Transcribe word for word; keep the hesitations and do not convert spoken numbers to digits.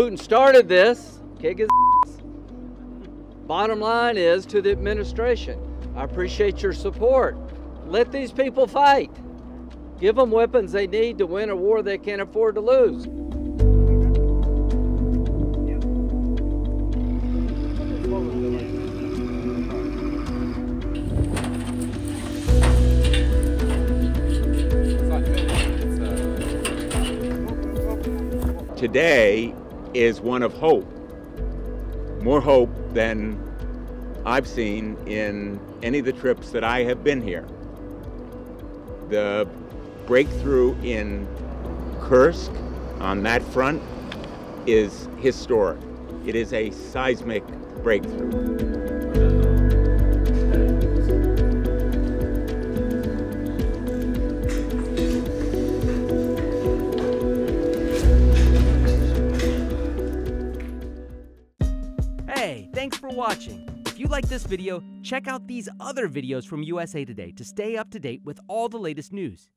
Putin started this, kick his ass. Bottom line is to the administration, I appreciate your support. Let these people fight. Give them weapons they need to win a war they can't afford to lose. Today is one of hope, more hope than I've seen in any of the trips that I have been here. The breakthrough in Kursk on that front is historic. It is a seismic breakthrough. Hey, thanks for watching. If you like this video, check out these other videos from U S A Today to stay up to date with all the latest news.